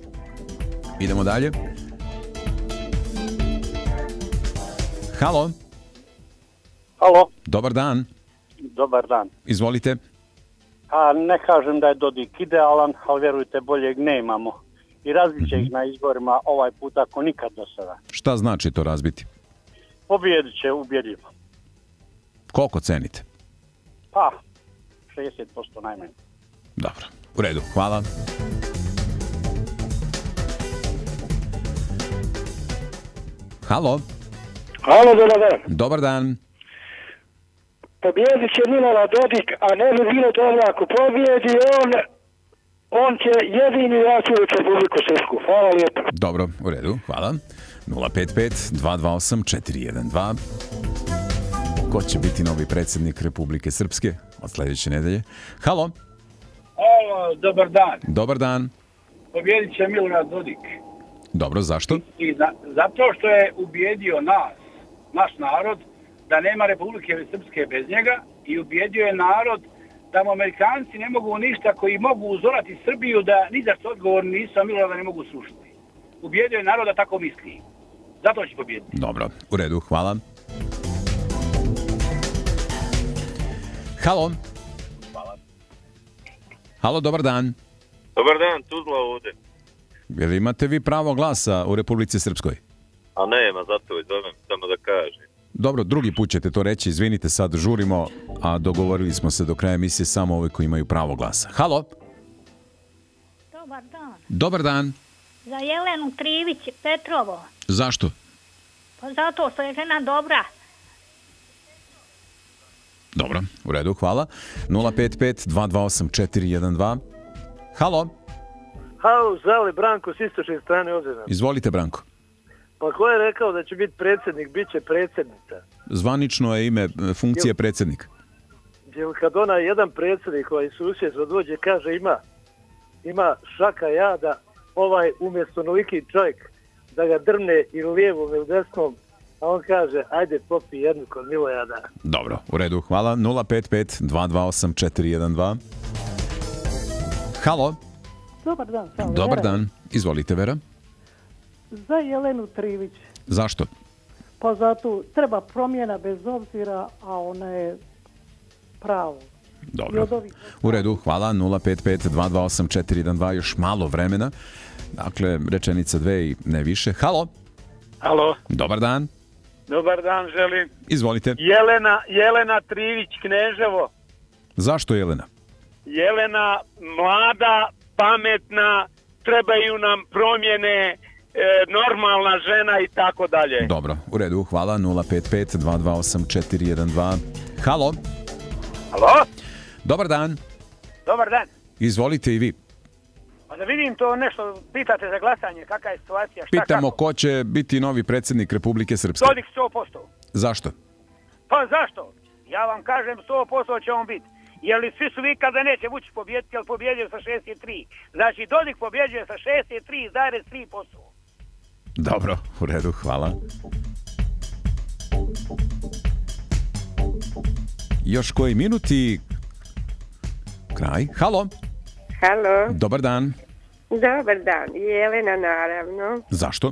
Idemo dalje. Halo? Halo? Dobar dan. Dobar dan. Izvolite. Ne kažem da je Dodik idealan, ali vjerujte, boljeg ne imamo. I razbit će ih na izborima ovaj put ako nikad do sada. Šta znači to razbiti? Pobjedit će ubjedljivo. Koliko cenite? Pa, 60% najmanje. Dobro, u redu, hvala. Halo? Halo, dobar dan. Dobar dan. Pobjedit će Milorad Dodik, a ne bi bilo dobro ako pobjedi on... On će jedini vraćati Republiku Srpsku. Hvala lijepo. Dobro, u redu, hvala. 055-228-412. Ko će biti novi predsjednik Republike Srpske od sljedeće nedelje? Halo? Halo, dobar dan. Dobar dan. Pobjedit će Milorad Dodik. Dobro, zašto? Zato što je ubijedio nas, naš narod, da nema Republike Srpske bez njega i ubijedio je narod da Amerikanci ne mogu ništa koji mogu uzorati Srbiju, da ni za što odgovorni nisu, a Milorada ne mogu slušati. Ubijedio je narod da tako misli. Zato će pobijediti. Dobro, u redu, hvala. Halo. Hvala. Halo, dobar dan. Dobar dan, Tuzla ovdje. Jel imate vi pravo glasa u Republici Srpskoj? A nema, zato je zovem, samo da kažem. Dobro, drugi put ćete to reći, izvinite, sad žurimo, a dogovorili smo se do kraja emisije samo ove koji imaju pravo glasa. Halo? Dobar dan. Dobar dan. Za Jelenu Trivić, Petrovo. Zašto? Zato što je žena dobra. Dobro, u redu, hvala. 055-228-412. Halo. Halo, žali Branko s istočne strane Ozena. Izvolite, Branko. Pa ko je rekao da će biti predsjednik, bit će predsjednica. Zvanično je ime funkcije predsjednik. Kad ona jedan predsjednik koji susjedstva dođe, kaže ima šaka jada, ovaj umjesto noliki čovjek da ga drne i lijevom ili desnom, a on kaže, ajde popi jednu kod Milorada. Dobro, u redu, hvala. 055-228-412. Halo. Dobar dan. Dobar dan. Izvolite, Vera. Za Jelenu Trivić. Zašto? Pa zato treba promjena bez obzira, a ona je pravo. Dobro, u redu, hvala. 055-228-412, još malo vremena. Dakle, rečenica dve i ne više. Halo. Halo. Dobar dan. Dobar dan, želim. Izvolite. Jelena Trivić, Kneževo. Zašto Jelena? Jelena, mlada, pametna, trebaju nam promjene, normalna žena i tako dalje. Dobro, u redu, hvala. 055-228-412. Halo. Halo. Dobar dan. Dobar dan. Izvolite i vi. Da vidim to nešto, pitate za glasanje, kakva je situacija, šta kako? Pitamo ko će biti novi predsjednik Republike Srpske. Dodik 100%. Zašto? Pa zašto? Ja vam kažem 100% će on biti. Jer svi su vikali da neće Vučić pobjediti, jer pobjedio sa 63. Znači Dodik pobjeđuje sa 63,3%. Dobro, u redu, hvala. Još koji minuti? Kraj. Halo. Halo. Dobar dan. Dobar dan. Jelena, naravno. Zašto?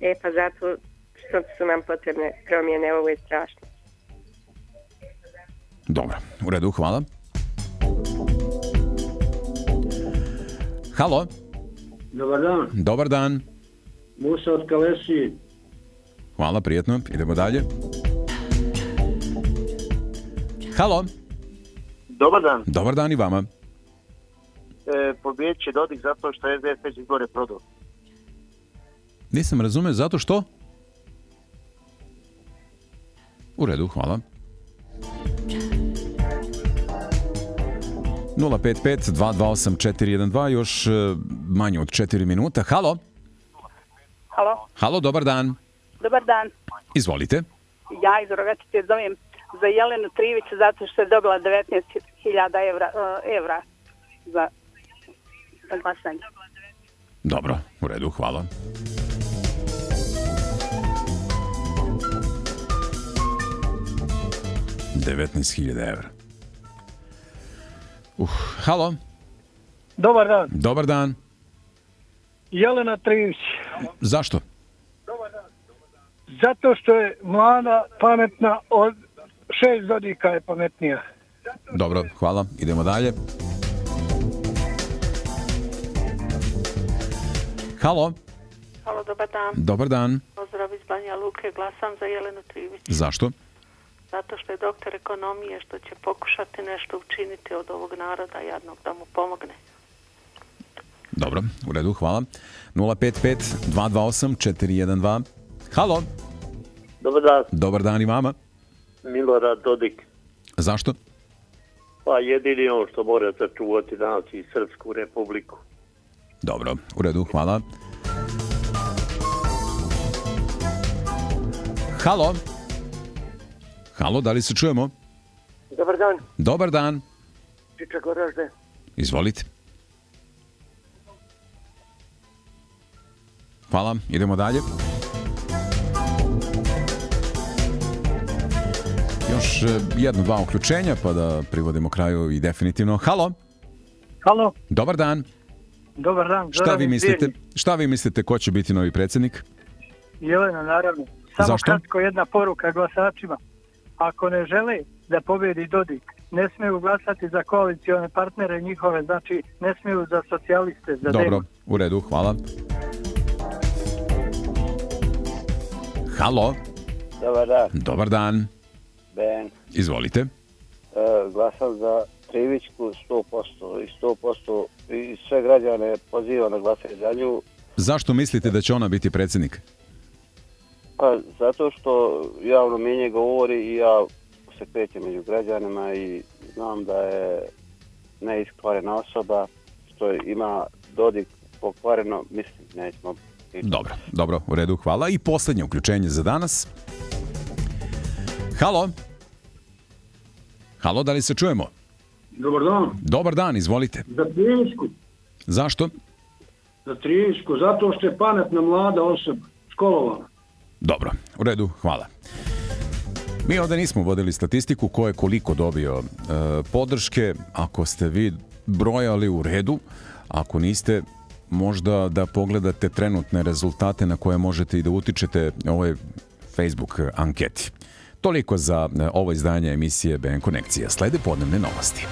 E pa zato što su nam potrebne promjene, ovo je strašno. Dobro, u redu, hvala. Halo. Dobar dan. Dobar dan. Musa od Kalesije. Hvala, prijetno, idemo dalje. Halo. Dobar dan. Dobar dan i vama. Pobijed će Dodik zato što je SDS već izbore prodao. Nisam razumio, zato što? U redu, hvala. 055-228-412, još manje od 4 minuta. Halo? Halo? Halo, dobar dan. Dobar dan. Izvolite. Ja iz Rogatice zovem za Jelenu Trivić zato što je dobila 19.000 evra za... Dobro, u redu, hvala. €19.000. Halo. Dobar dan. Dobar dan. Jelena Trivić. Zašto? Zato što je mlada, pametna, od 6 Dodika je pametnija. Dobro, hvala, idemo dalje. Halo. Halo, dobar dan. Dobar dan. Pozdrav iz Banjaluke, glasam za Jelenu Trivić. Zašto? Zato što je doktor ekonomije, što će pokušati nešto učiniti od ovog naroda jadnog, da mu pomogne. Dobro, u redu, hvala. 055-228-412. Halo. Dobar dan. Dobar dan i vama. Milorad Dodik. Zašto? Pa jedini on što mora sačuvati naciju i Srpsku republiku. Dobro, u redu, hvala. Halo. Halo, da li se čujemo? Dobar dan. Dobar dan. Čičak Varaždin. Izvolite. Hvala, idemo dalje. Još jedno, dva uključenja pa da privodimo kraju i definitivno. Halo. Halo. Dobar dan. Dobar dan. Šta vi mislite ko će biti novi predsjednik? Jelena, naravno. Samo kratko jedna poruka glasačima. Ako ne žele da pobjedi Dodik, ne smiju glasati za koalicijone partnere njihove, znači ne smiju za socijaliste. Dobro, u redu, hvala. Halo. Dobar dan. Dobar dan. Ben. Izvolite. Glasam za Trivićku 100% i 100% i sve građane pozivam na glasanje za nju. Zašto mislite da će ona biti predsjednik? Pa zato što javno mnjenje govori i ja se krećem među građanima i znam da je neiskvarena osoba što ima Dodik pokvareno, mislim, nećemo... Dobro, dobro, u redu, hvala. I posljednje uključenje za danas. Halo? Halo, da li se čujemo? Dobar dan. Dobar dan, izvolite. Za Trivićku. Zašto? Za Trivićku, zato što je pametna mlada osoba, školovana. Dobro, u redu, hvala. Mi ovdje nismo vodili statistiku ko je koliko dobio podrške. Ako ste vi brojali, u redu, ako niste, možda da pogledate trenutne rezultate na koje možete i da utičete ovoj Facebook anketi. Toliko za ovo izdanje emisije BN Konekcija. Slede podnevne novosti.